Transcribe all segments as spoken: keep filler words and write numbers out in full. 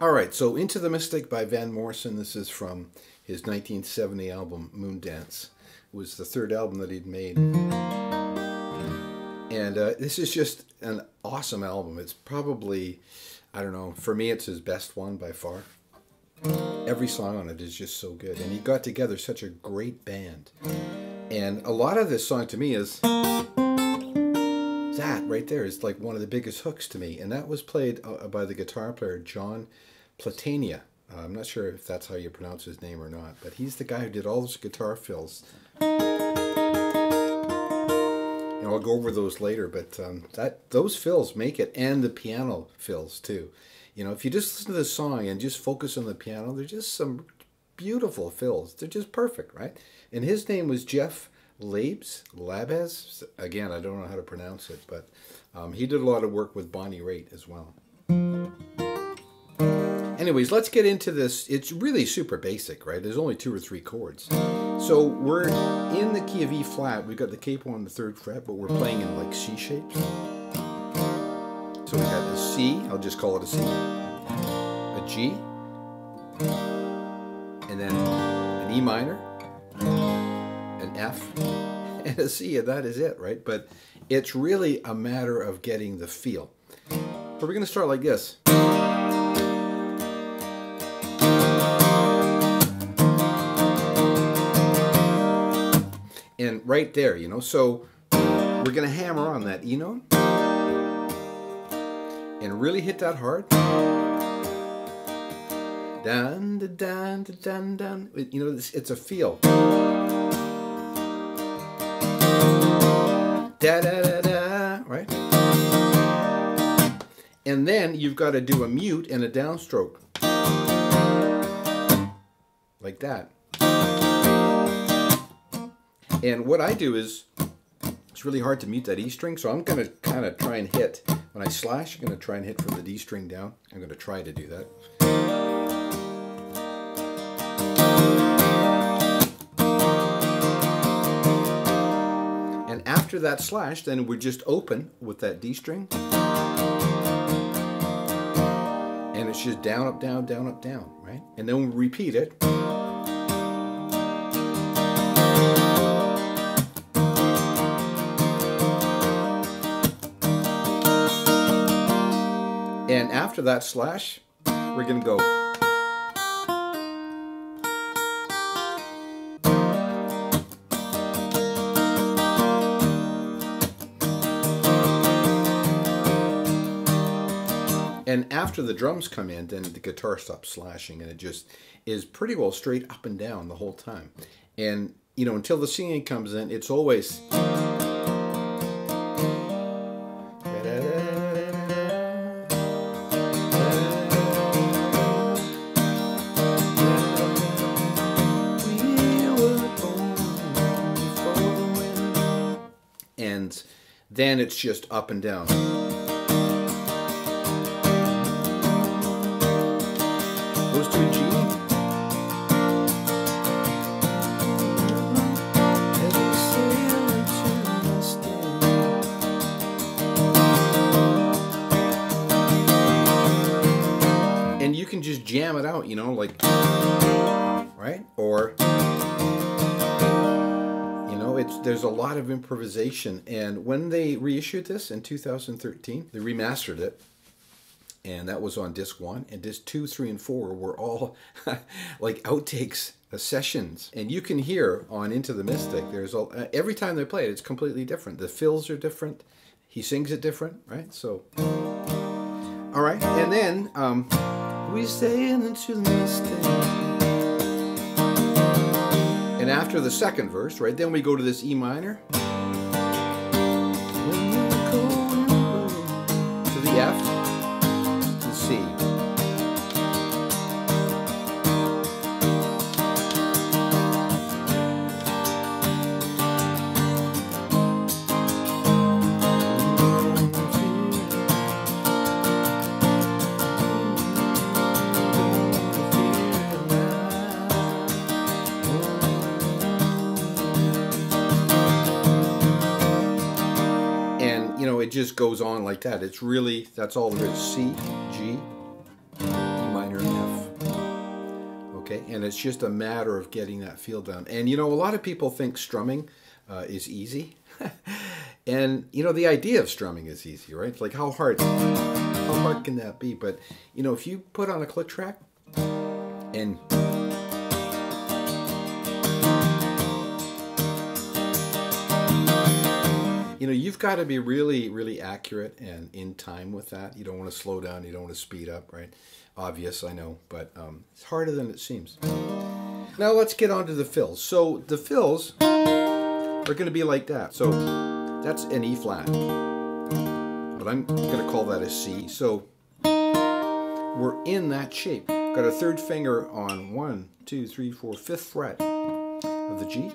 All right, so Into the Mystic by Van Morrison. This is from his nineteen seventy album, Moondance. It was the third album that he'd made. And uh, this is just an awesome album. It's probably, I don't know, for me it's his best one by far. Every song on it is just so good. And he got together such a great band. And a lot of this song to me is... that right there is like one of the biggest hooks to me. And that was played uh, by the guitar player John Platania. Uh, I'm not sure if that's how you pronounce his name or not, but he's the guy who did all those guitar fills. And I'll go over those later, but um, that those fills make it, and the piano fills too. You know, if you just listen to the song and just focus on the piano, there's just some beautiful fills. They're just perfect, right? And his name was Jeff Labes, Labes, again, I don't know how to pronounce it, but um, he did a lot of work with Bonnie Raitt as well. Anyways, let's get into this. It's really super basic, right? There's only two or three chords. So we're in the key of E flat. We've got the capo on the third fret, but we're playing in like C shape. So we have a C, I'll just call it a C, a G, and then an E minor, an F, and a C, and that is it, right? But it's really a matter of getting the feel. But we're going to start like this. And right there, you know, so we're going to hammer on that E note and really hit that hard. Dun, da, dun, da, dun, dun. It, you know, it's, it's a feel. Da, da, da, da, right? And then you've got to do a mute and a downstroke. Like that. And what I do is, it's really hard to mute that E string, so I'm going to kind of try and hit. When I slash, I'm going to try and hit from the D string down. I'm going to try to do that. After that slash, then we're just open with that D string. And it's just down, up, down, down, up, down, right? And then we we'll repeat it. And after that slash, we're going to go. And after the drums come in, then the guitar stops slashing, and it just is pretty well straight up and down the whole time. And, you know, until the singing comes in, it's always... And then it's just up and down. Goes to a G. And you can just jam it out, you know, like, right? Or, you know, it's there's a lot of improvisation. And when they reissued this in two thousand thirteen, they remastered it. And that was on disc one, and disc two, three, and four were all like outtakes uh, sessions. And you can hear on Into the Mystic, there's all, uh, every time they play it, it's completely different. The fills are different. He sings it different, right? So, all right. And then um, we stay into the mystic. And after the second verse, right? Then we go to this E minor to the F. It just goes on like that. It's really, that's all there is. C, G, E minor, and it's just a matter of getting that feel down. And, you know, a lot of people think strumming uh, is easy. And, you know, the idea of strumming is easy, right? It's like, how hard, how hard can that be? But, you know, if you put on a click track and... you know, you've got to be really, really accurate and in time with that. You don't want to slow down. You don't want to speed up, right? Obvious, I know, but um, it's harder than it seems. Now let's get on to the fills. So the fills are going to be like that. So that's an E flat, but I'm going to call that a C. So we're in that shape. Got a third finger on one, two, three, four, fifth fret of the G,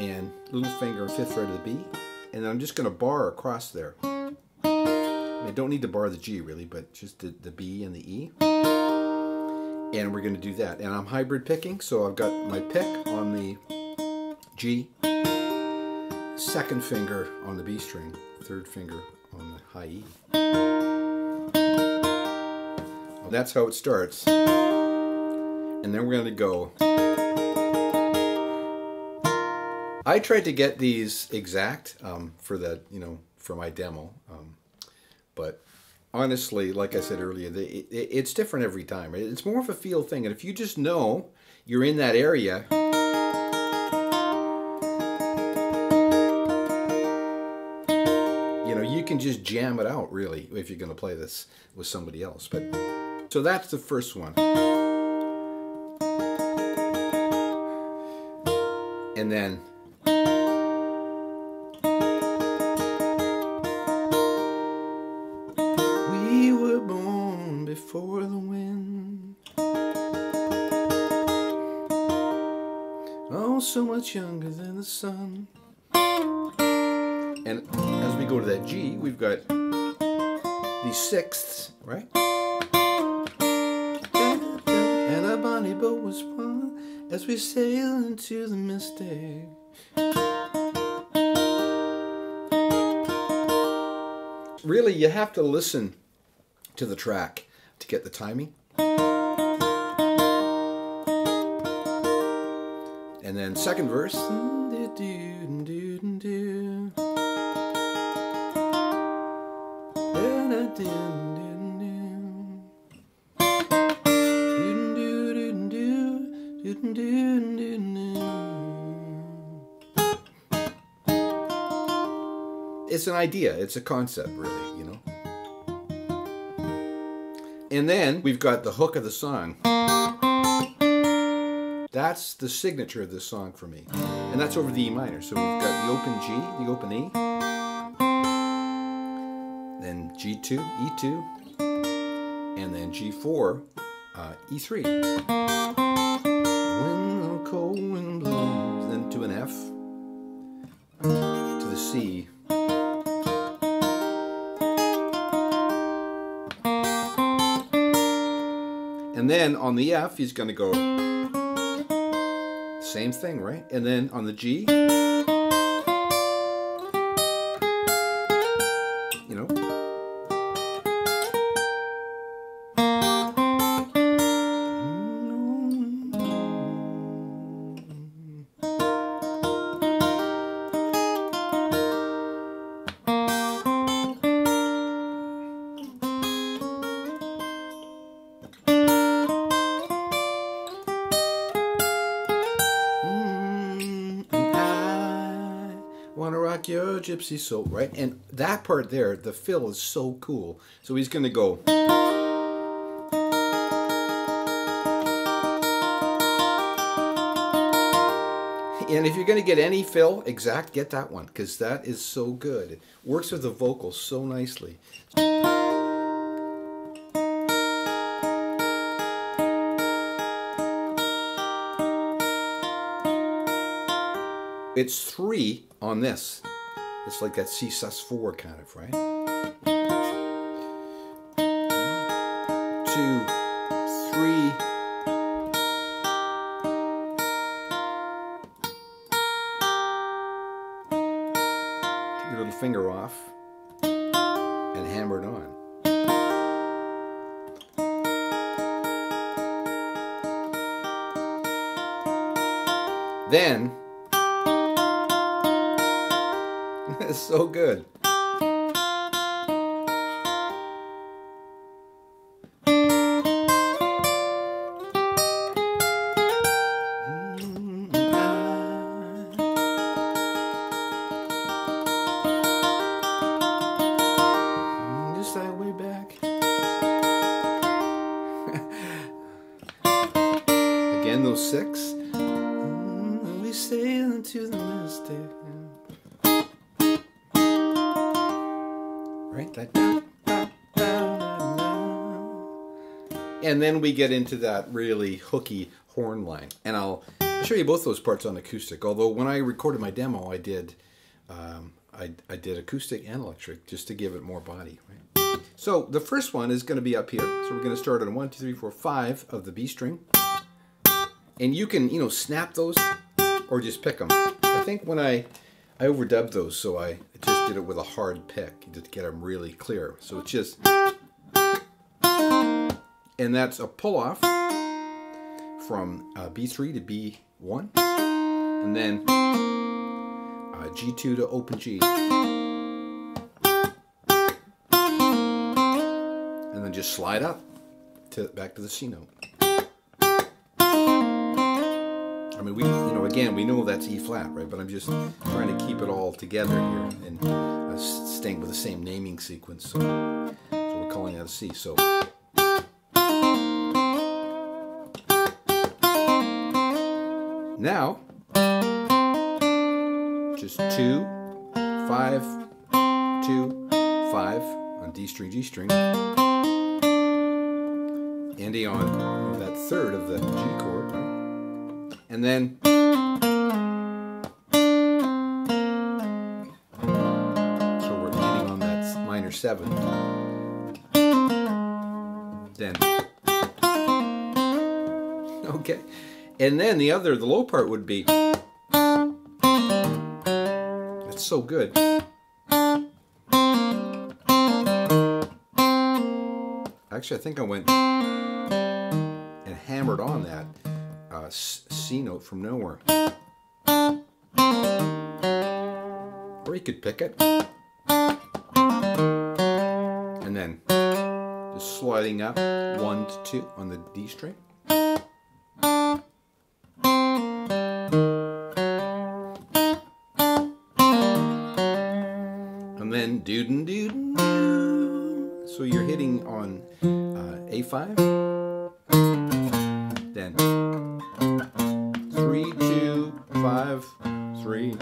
and little finger fifth fret of the B. And I'm just going to bar across there. I don't need to bar the G really, but just the, the B and the E. And we're going to do that. And I'm hybrid picking, so I've got my pick on the G, second finger on the B string, third finger on the high E. Well, that's how it starts. And then we're going to go... I tried to get these exact um, for the, you know, for my demo, um, but honestly, like I said earlier, they, it, it's different every time. It's more of a feel thing, and if you just know you're in that area, you know, you can just jam it out really if you're going to play this with somebody else. But so that's the first one. And then younger than the sun. And as we go to that G, we've got the sixths, right? And a bonnie boat was born as we sail into the mystic. Really, you have to listen to the track to get the timing. And then second verse, it's an idea, it's a concept really, you know. And then we've got the hook of the song. That's the signature of this song for me. And that's over the E minor. So we've got the open G, the open E, then G two, E two, and then G four, uh, E three. When the cold wind blows, then to an F, to the C. And then on the F, he's going to go... same thing, right? And then on the G, you know, gypsy soul, right? And that part there, the fill is so cool. So he's going to go. And if you're going to get any fill exact, get that one, because that is so good. It works with the vocal so nicely. It's three on this. It's like that C sus four kind of, right? Two, three. Take your little finger off and hammer it on. Then, it's so good. Six. Mm, we sail into the mystic. Right? That. Da, da, da, da. And then we get into that really hooky horn line. And I'll show you both those parts on acoustic. Although when I recorded my demo, I did, um, I, I did acoustic and electric just to give it more body. Right? So the first one is going to be up here. So we're going to start on one, two, three, four, five of the B string. And you can, you know, snap those or just pick them. I think when I, I overdubbed those, so I just did it with a hard pick to get them really clear. So it's just, and that's a pull off from uh, B three to B one, and then uh, G two to open G, and then just slide up to back to the C note. I mean, we, you know, again, we know that's E flat, right? But I'm just trying to keep it all together here and uh, staying with the same naming sequence. So, so we're calling that a C. So, now, just two, five, two, five on D string, G string, ending on that third of the G chord, right? And then so we're landing on that minor seven. Then okay, and then the other, the low part would be. That's so good. Actually, I think I went and hammered on that. Uh, C note from nowhere. Or you could pick it. And then just sliding up one to two on the D string. And then doodin doodin. So you're hitting on uh, A five. Then three, two, five, three.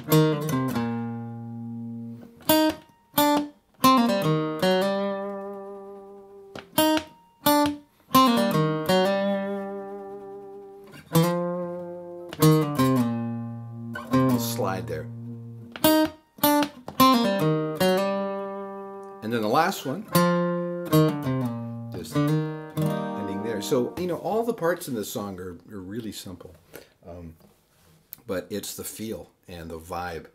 Slide there. And then the last one. Just ending there. So, you know, all the parts in this song are, are really simple. Um, but it's the feel and the vibe.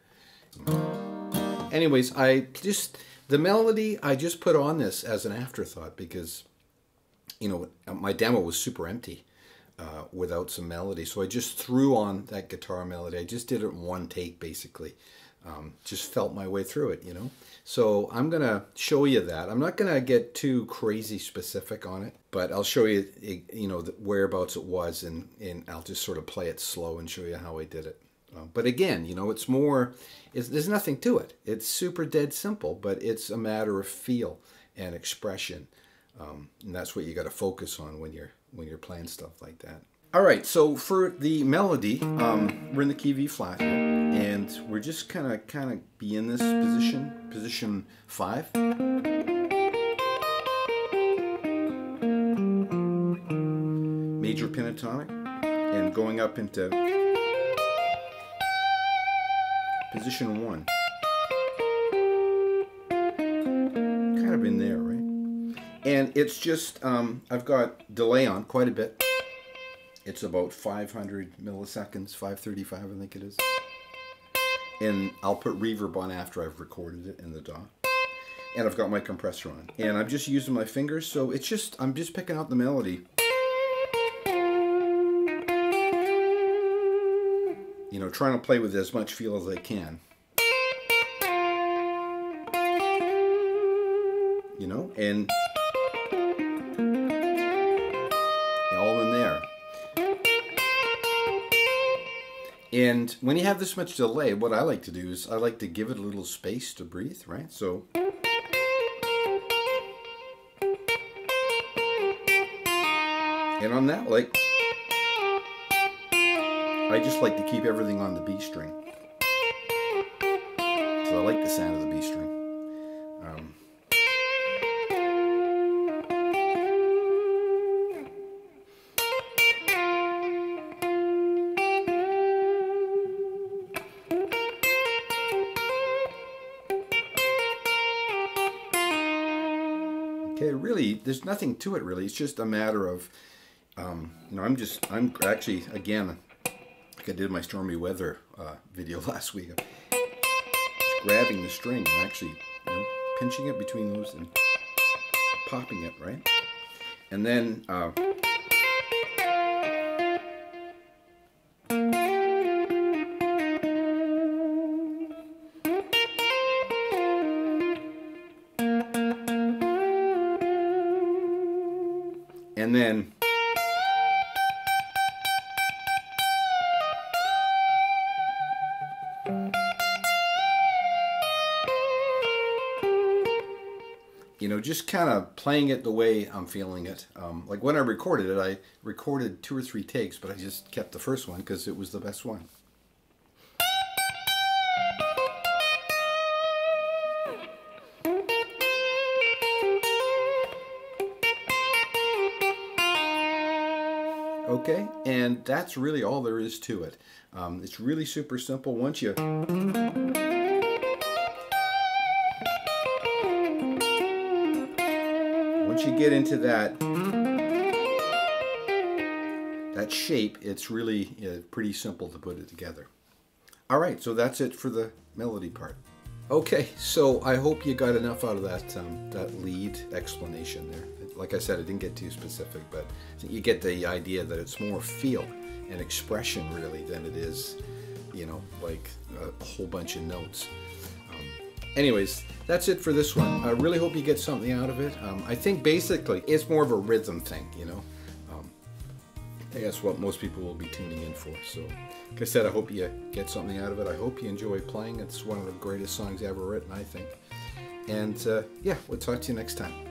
Anyways, I just, the melody, I just put on this as an afterthought because, you know, my demo was super empty uh, without some melody. So I just threw on that guitar melody. I just did it in one take, basically. Um, just felt my way through it, you know. So I'm going to show you that. I'm not going to get too crazy specific on it, but I'll show you, you know, the whereabouts it was, and, and I'll just sort of play it slow and show you how I did it. Uh, but again, you know, it's more, it's, there's nothing to it. It's super dead simple, but it's a matter of feel and expression. Um, and that's what you got to focus on when you're, when you're playing stuff like that. All right, so for the melody, um, we're in the key V flat, and we're just kind of kind of be in this position, position five. Major pentatonic, and going up into position one. Kind of in there, right? And it's just, um, I've got delay on quite a bit. It's about five hundred milliseconds, five thirty-five I think it is. And I'll put reverb on after I've recorded it in the D A W. And I've got my compressor on. And I'm just using my fingers, so it's just, I'm just picking out the melody. you know, trying to play with as much feel as I can. You know, and all in there. And when you have this much delay, what I like to do is I like to give it a little space to breathe, right? So and on that, like, I just like to keep everything on the B string. So I like the sound of the B string. Um, okay, really, there's nothing to it, really. It's just a matter of, um, you know, I'm just, I'm actually, again, like I did my Stormy Weather uh, video last week. Just grabbing the string and actually, you know, pinching it between those and popping it, right? And then, uh, and then you know, just kind of playing it the way I'm feeling it. Um, like when I recorded it, I recorded two or three takes, but I just kept the first one because it was the best one. Okay, and that's really all there is to it. Um, it's really super simple once you... Once you get into that that shape, it's really you know, pretty simple to put it together. All right, so that's it for the melody part. Okay, so I hope you got enough out of that um, that lead explanation there. Like I said, I didn't get too specific, but you get the idea that it's more feel and expression really than it is, you know, like a whole bunch of notes. Anyways, that's it for this one. I really hope you get something out of it. Um, I think basically it's more of a rhythm thing, you know. Um, I guess what most people will be tuning in for. So, like I said, I hope you get something out of it. I hope you enjoy playing. It's one of the greatest songs ever written, I think. And, uh, yeah, we'll talk to you next time.